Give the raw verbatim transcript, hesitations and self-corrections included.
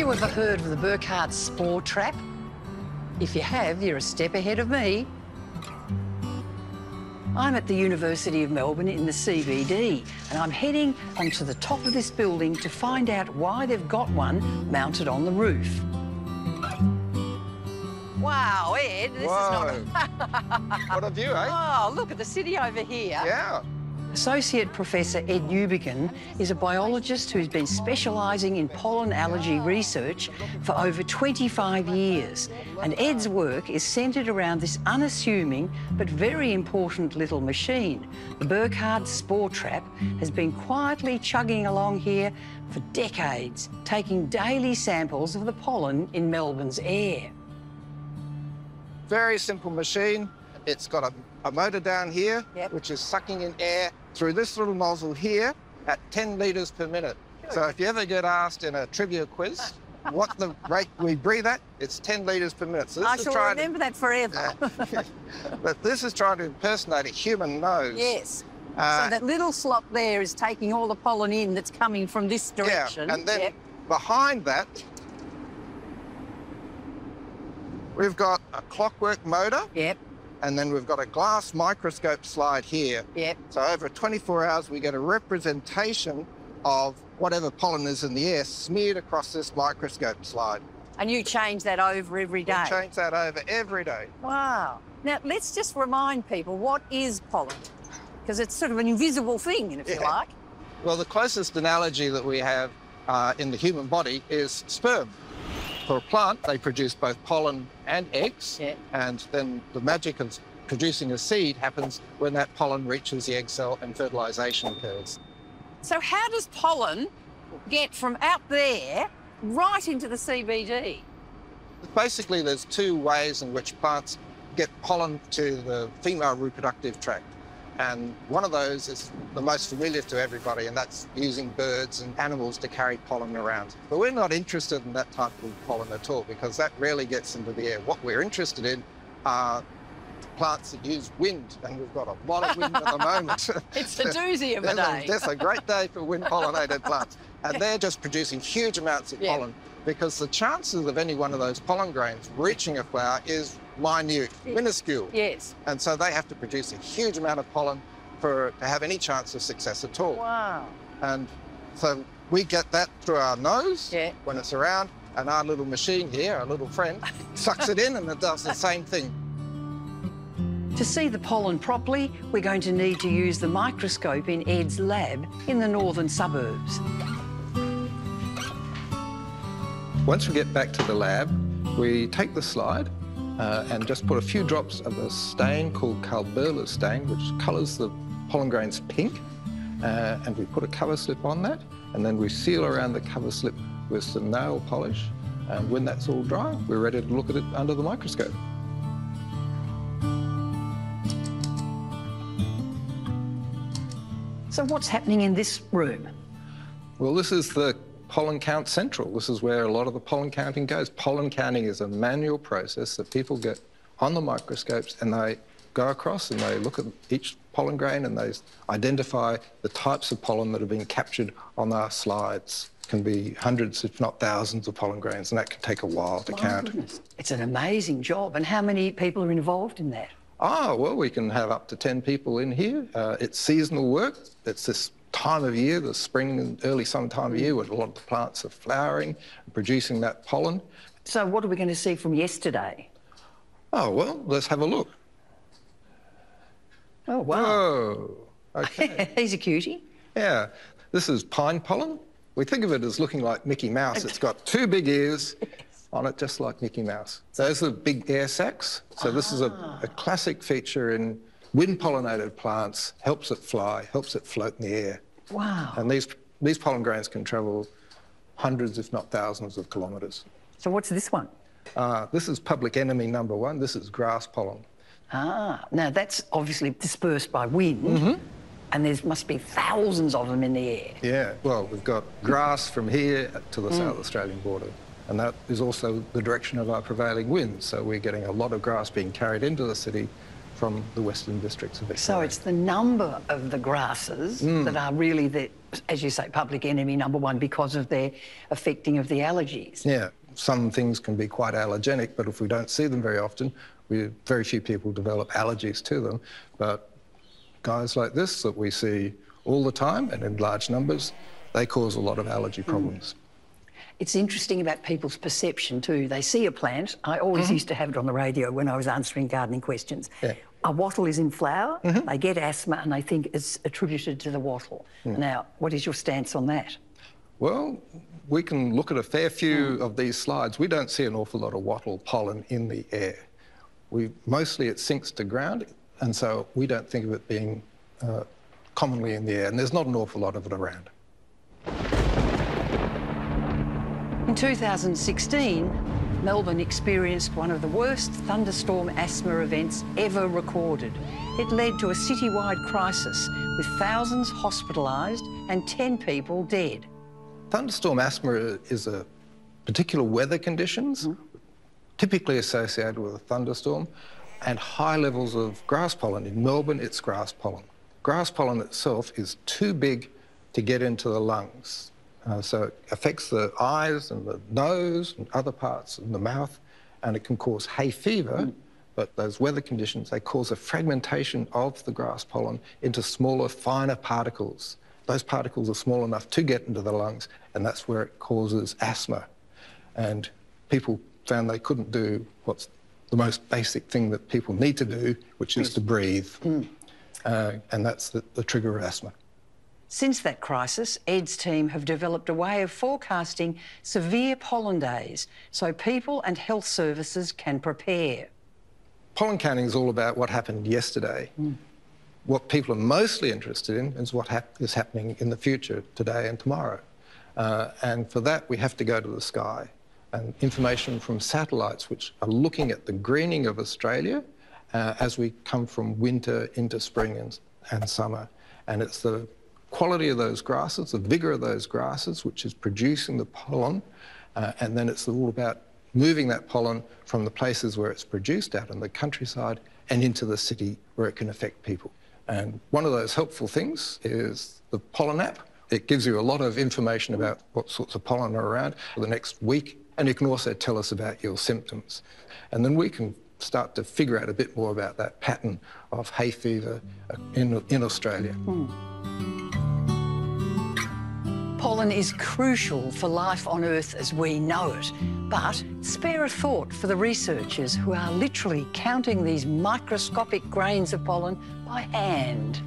you ever heard of the Burkard Spore Trap? If you have, you're a step ahead of me. I'm at the University of Melbourne in the C B D, and I'm heading onto the top of this building to find out why they've got one mounted on the roof. Wow, Ed, this Whoa. is not... What a view, eh? Oh, look at the city over here. Yeah. Associate Professor Ed Newbigin is a biologist who's been specialising in pollen allergy research for over twenty-five years, and Ed's work is centred around this unassuming but very important little machine. The Burkard Spore Trap has been quietly chugging along here for decades, taking daily samples of the pollen in Melbourne's air. Very simple machine. It's got a, a motor down here, yep. which is sucking in air through this little nozzle here at ten litres per minute. Good. So if you ever get asked in a trivia quiz what the rate we breathe at, it's ten litres per minute. So this I is shall trying remember to, that forever. Uh, but this is trying to impersonate a human nose. Yes. Uh, so that little slot there is taking all the pollen in that's coming from this direction. Yeah, and then yep. behind that, we've got a clockwork motor. Yep. And then we've got a glass microscope slide here. Yep. So over twenty-four hours, we get a representation of whatever pollen is in the air smeared across this microscope slide. And you change that over every day? We change that over every day. Wow. Now, let's just remind people, what is pollen? Because it's sort of an invisible thing, if yeah. you like. Well, the closest analogy that we have uh, in the human body is sperm. For a plant, they produce both pollen and eggs, yeah. and then the magic of producing a seed happens when that pollen reaches the egg cell and fertilisation occurs. So how does pollen get from out there right into the C B D? Basically, there's two ways in which plants get pollen to the female reproductive tract, and one of those is the most familiar to everybody, and that's using birds and animals to carry pollen around. But we're not interested in that type of pollen at all, because that rarely gets into the air. What we're interested in are plants that use wind, and we've got a lot of wind at the moment. It's a doozy of a day. That's a great day for wind pollinated plants. And they're just producing huge amounts of yeah. pollen, because the chances of any one of those pollen grains reaching a flower is minute, yes. minuscule. Yes. And so they have to produce a huge amount of pollen for to have any chance of success at all. Wow. And so we get that through our nose yeah. when it's around, and our little machine here, our little friend, sucks it in and it does the same thing. To see the pollen properly, we're going to need to use the microscope in Ed's lab in the northern suburbs. Once we get back to the lab, we take the slide uh, and just put a few drops of a stain called Calberla stain, which colours the pollen grains pink, uh, and we put a cover slip on that, and then we seal around the cover slip with some nail polish. And when that's all dry, we're ready to look at it under the microscope. So what's happening in this room? Well, this is the pollen count central. This is where a lot of the pollen counting goes. Pollen counting is a manual process that people get on the microscopes and they go across and they look at each pollen grain and they identify the types of pollen that have been captured on our slides. It can be hundreds, if not thousands, of pollen grains, and that can take a while to My count. Goodness. It's an amazing job. And how many people are involved in that? Oh, well, we can have up to ten people in here. Uh, it's seasonal work. It's this time of year, the spring and early summer time of year, when a lot of the plants are flowering and producing that pollen. So what are we going to see from yesterday? Oh, well, let's have a look. Oh, wow. Whoa. OK. He's a cutie. Yeah. This is pine pollen. We think of it as looking like Mickey Mouse. It's got two big ears. on it, just like Mickey Mouse. Those are the big air sacs. So ah. this is a, a classic feature in wind-pollinated plants. Helps it fly, helps it float in the air. Wow. And these, these pollen grains can travel hundreds, if not thousands, of kilometres. So what's this one? Uh, this is public enemy number one. This is grass pollen. Ah. Now, that's obviously dispersed by wind. Mm-hmm. And there must be thousands of them in the air. Yeah. Well, we've got grass from here to the mm. South Australian border. And that is also the direction of our prevailing winds. So we're getting a lot of grass being carried into the city from the western districts of Victoria. So it's the number of the grasses mm. that are really the, as you say, public enemy number one because of their affecting of the allergies. Yeah, some things can be quite allergenic, but if we don't see them very often, we, very few people develop allergies to them. But guys like this that we see all the time and in large numbers, they cause a lot of allergy problems. Mm. It's interesting about people's perception too. They see a plant. I always mm-hmm. used to have it on the radio when I was answering gardening questions. Yeah. A wattle is in flower, mm-hmm. they get asthma and they think it's attributed to the wattle. Mm. Now, what is your stance on that? Well, we can look at a fair few mm. of these slides. We don't see an awful lot of wattle pollen in the air. We, mostly it sinks to ground, and so we don't think of it being uh, commonly in the air, and there's not an awful lot of it around. In two thousand sixteen, Melbourne experienced one of the worst thunderstorm asthma events ever recorded. It led to a citywide crisis with thousands hospitalised and ten people dead. Thunderstorm asthma is a particular weather conditions mm. typically associated with a thunderstorm and high levels of grass pollen. In Melbourne, it's grass pollen. Grass pollen itself is too big to get into the lungs. Uh, so it affects the eyes and the nose and other parts and the mouth, and it can cause hay fever, mm. but those weather conditions, they cause a fragmentation of the grass pollen into smaller, finer particles. Those particles are small enough to get into the lungs, and that's where it causes asthma. And people found they couldn't do what's the most basic thing that people need to do, which is to breathe, mm. uh, and that's the, the trigger of asthma. Since that crisis, Ed's team have developed a way of forecasting severe pollen days so people and health services can prepare. Pollen counting is all about what happened yesterday. Mm. What people are mostly interested in is what hap is happening in the future, today and tomorrow. Uh, and for that, we have to go to the sky. And information from satellites, which are looking at the greening of Australia uh, as we come from winter into spring and, and summer. And it's the quality of those grasses, the vigour of those grasses, which is producing the pollen, uh, and then it's all about moving that pollen from the places where it's produced out in the countryside and into the city where it can affect people. And one of those helpful things is the pollen app. It gives you a lot of information about what sorts of pollen are around for the next week, and you can also tell us about your symptoms. And then we can start to figure out a bit more about that pattern of hay fever in, in Australia. Mm. Pollen is crucial for life on Earth as we know it, but spare a thought for the researchers who are literally counting these microscopic grains of pollen by hand.